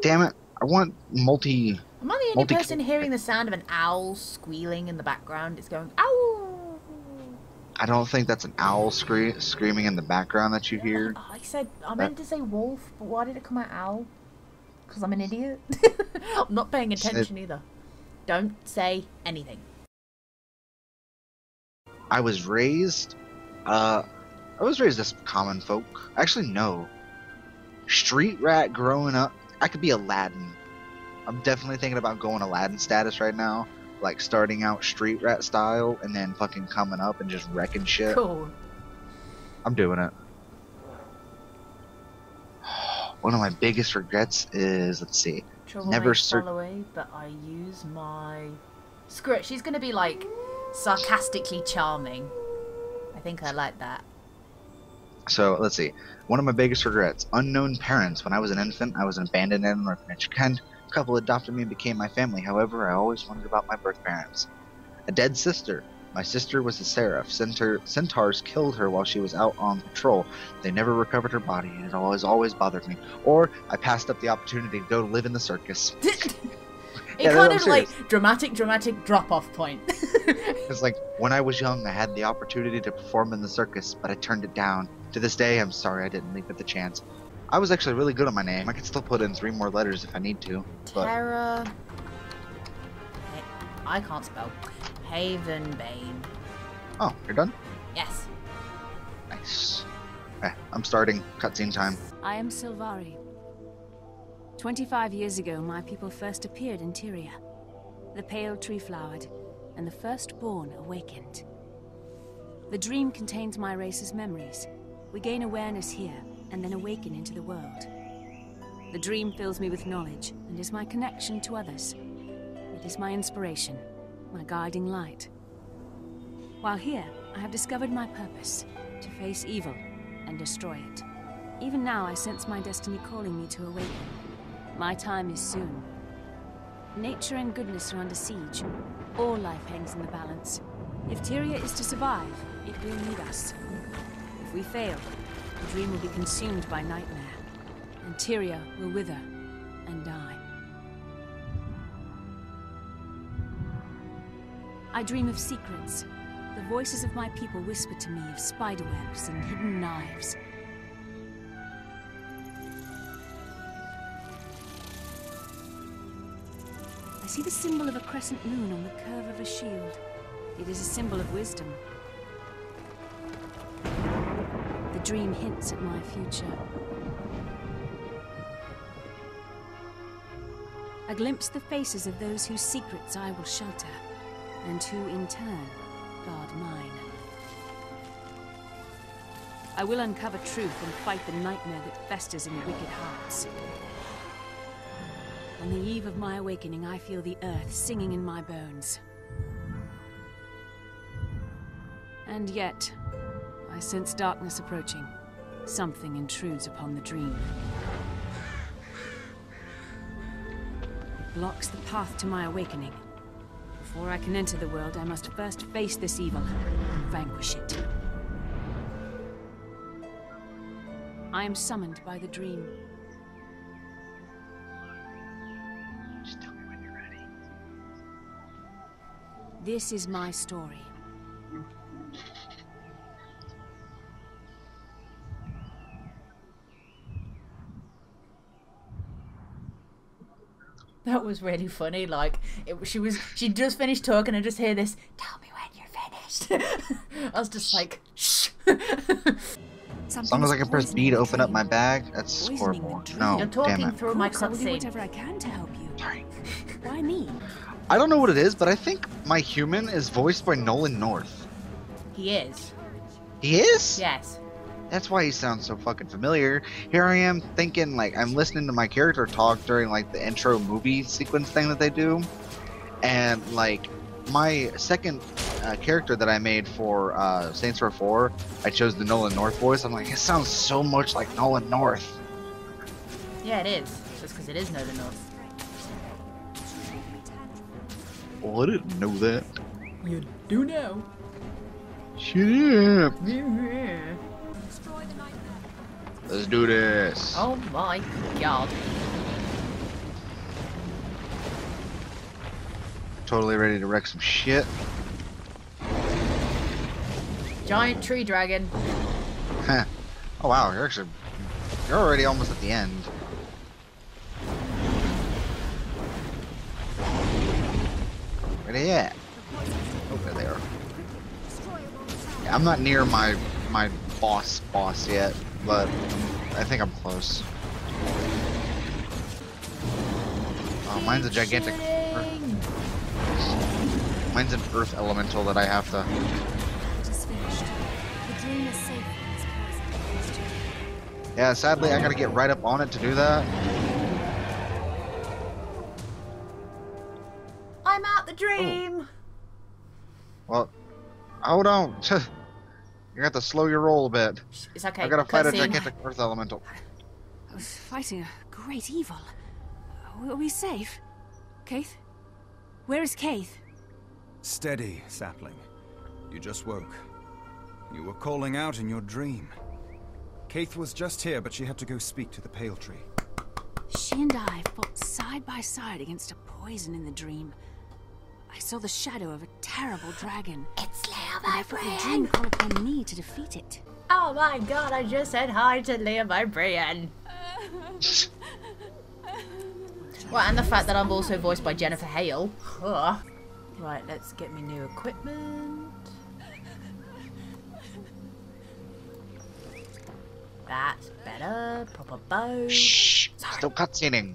Damn it. I want multi... Am I the only person hearing the sound of an owl squealing in the background? It's going, owl! I don't think that's an owl screaming in the background that you hear. Oh, I meant to say wolf, but why did it come out owl? Because I'm an idiot. I'm not paying attention either. Don't say anything. I was raised as common folk. Actually, no. Street rat growing up. I could be Aladdin. I'm definitely thinking about going Aladdin status right now. Like starting out street rat style and then fucking coming up and just wrecking shit. Cool. I'm doing it. One of my biggest regrets is, let's see. Trouble never away, but I use my... Screw it, she's going to be like sarcastically charming. I think I like that. So, let's see. One of my biggest regrets. Unknown parents. When I was an infant, I was abandoned in an orphanage. Kind couple adopted me and became my family. However, I always wondered about my birth parents. A dead sister. My sister was a seraph. Centaurs killed her while she was out on patrol. They never recovered her body, and it always bothered me. Or I passed up the opportunity to go live in the circus. It kind of like dramatic drop-off point. It's like, when I was young, I had the opportunity to perform in the circus, but I turned it down. To this day, I'm sorry I didn't leap at the chance. I was actually really good at my name. I could still put in 3 more letters if I need to. But... Terra... I can't spell. Havenbane. Oh, you're done? Yes. Nice. Okay, I'm starting cutscene time. I am Sylvari. 25 years ago, my people first appeared in Tyria. The Pale Tree flowered, and the firstborn awakened. The dream contains my race's memories. We gain awareness here, and then awaken into the world. The dream fills me with knowledge, and is my connection to others. It is my inspiration, my guiding light. While here, I have discovered my purpose, to face evil and destroy it. Even now, I sense my destiny calling me to awaken. My time is soon. Nature and goodness are under siege. All life hangs in the balance. If Tyria is to survive, it will need us. If we fail, the dream will be consumed by nightmare, and Tyria will wither and die. I dream of secrets. The voices of my people whisper to me of spiderwebs and hidden knives. I see the symbol of a crescent moon on the curve of a shield. It is a symbol of wisdom. The dream hints at my future. I glimpse the faces of those whose secrets I will shelter, and who in turn guard mine. I will uncover truth and fight the nightmare that festers in wicked hearts. On the eve of my awakening, I feel the earth singing in my bones. And yet, I sense darkness approaching. Something intrudes upon the dream. It blocks the path to my awakening. Before I can enter the world, I must first face this evil and vanquish it. I am summoned by the dream. This is my story. That was really funny. Like, she just finished talking and just hear this, "Tell me when you're finished." I was just like, shh. As long as I can press B to open up my bag, that's scoreboard. No, you're talking through my cutscene. Whatever I can to help you. Sorry. Why me? I don't know what it is, but I think my human is voiced by Nolan North. He is. He is? Yes. That's why he sounds so fucking familiar. Here I am thinking, like, I'm listening to my character talk during, like, the intro movie sequence thing that they do. And, like, my second character that I made for Saints Row 4, I chose the Nolan North voice. I'm like, it sounds so much like Nolan North. Yeah, it is. Just because it is Nolan North. Oh, I didn't know that. You do know. Shut up. Yeah. Let's do this. Oh my god. totally ready to wreck some shit. Giant tree dragon. Oh wow, you're already almost at the end. Where they at? Over there. Yeah, I'm not near my boss yet, but I think I'm close. Oh, mine's a gigantic. Mine's an earth elemental that I have to. Yeah, sadly I gotta get right up on it to do that. I'm out the dream. Ooh. Well, hold on. You're gonna have to slow your roll a bit. It's okay. I gotta fight a gigantic earth elemental. I was fighting a great evil. Are we safe? Caithe? Where is Caithe? Steady, sapling. You just woke. You were calling out in your dream. Caithe was just here, but she had to go speak to the Pale Tree. She and I fought side by side against a poison in the dream. I saw the shadow of a terrible dragon. It's Leia, my friend! The dream called upon me to defeat it. Oh my god, I just said hi to Leia, my friend. Well, and the fact that I'm also voiced by Jennifer Hale. Ugh. Right, let's get me new equipment. That's better. Proper bow. Shh. Sorry. Still cutscening.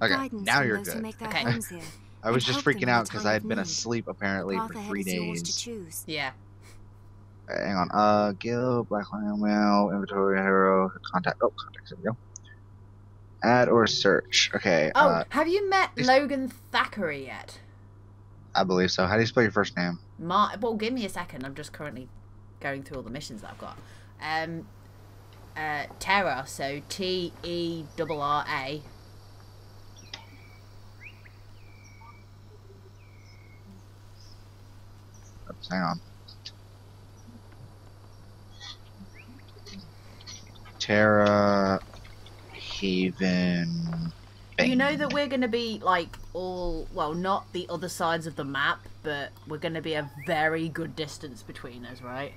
Okay, now you're good. Okay. I was just freaking out because I had been asleep apparently for 3 days. Yeah. Right, hang on. Guild, Black Lion Mail, Inventory Hero, Contact. Oh, Contacts. There we go. Add or search. Okay. Oh, have you met Logan Thackeray yet? I believe so. How do you spell your first name? Well, give me a second. I'm just currently going through all the missions that I've got. Terra. So TERRA. Oops, hang on. Terra. Haven. Bang. You know that we're going to be like all, well, not the other sides of the map, but we're going to be a very good distance between us, right?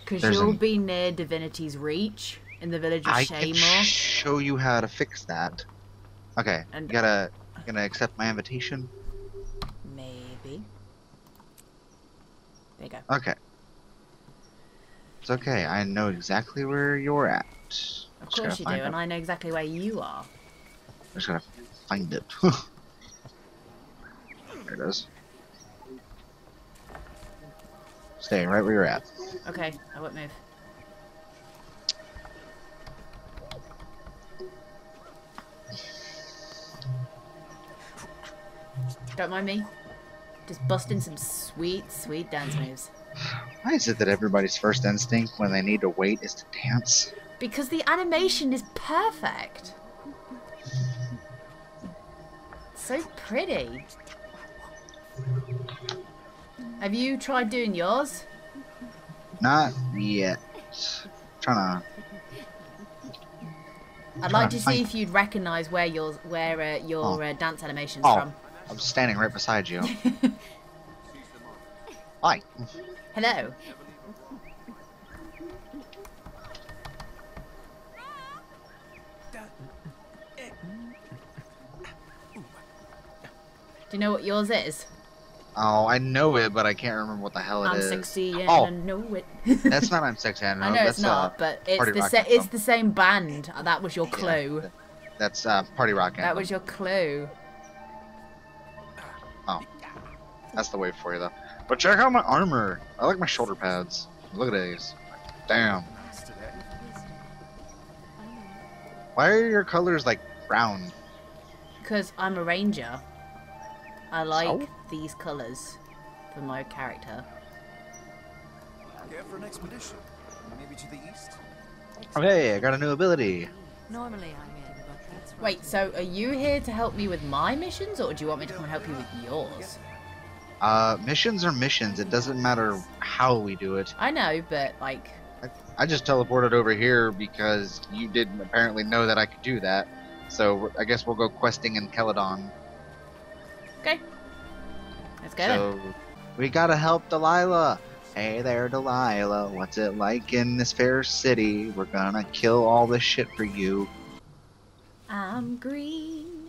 Because you'll be near Divinity's Reach in the village of Shamor. I can show you how to fix that. Okay, and you gonna accept my invitation? Maybe. There you go. Okay. It's okay. I know exactly where you're at. Of course you do, and I know exactly where you are. I'm just gonna find it. There it is. Stay right where you're at. Okay, I won't move. Don't mind me. Just busting some sweet, sweet dance moves. Why is it that everybody's first instinct when they need to wait is to dance? Because the animation is perfect. So pretty. Have you tried doing yours? Not yet. I'd like to see if you'd recognize where your dance animation's from. I'm standing right beside you. Hi. Hello. Do you know what yours is? Oh, I know it, but I can't remember what the hell it is. I'm sexy and I know it. That's not I'm sexy and I know it's not, but it's the same band. That was your clue. Yeah, that's Party Rock Anthem. That was your clue. Oh, that's the wave for you though. But check out my armor. I like my shoulder pads. Look at these. Damn. Why are your colors like brown? Because I'm a ranger. I like these colors for my character. Here for an expedition, maybe to the east. Okay, I got a new ability. Normally I'm in, but that's right. Wait, so are you here to help me with my missions, or do you want me to come and help you with yours? Missions are missions. It doesn't matter how we do it. I know, but like, I just teleported over here because you didn't apparently know that I could do that. So I guess we'll go questing in Keledon. Okay. Let's go then. We gotta help Delilah. Hey there, Delilah. What's it like in this fair city? We're gonna kill all this shit for you. I'm green.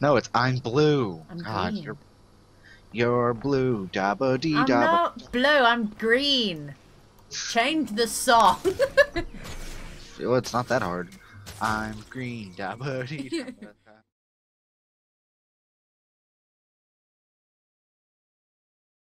No, it's I'm blue. I'm God, green. You're blue. Dabba dee dabba. I'm not blue. I'm green. Change the song. Well, it's not that hard. I'm green. Dabba dee dabba.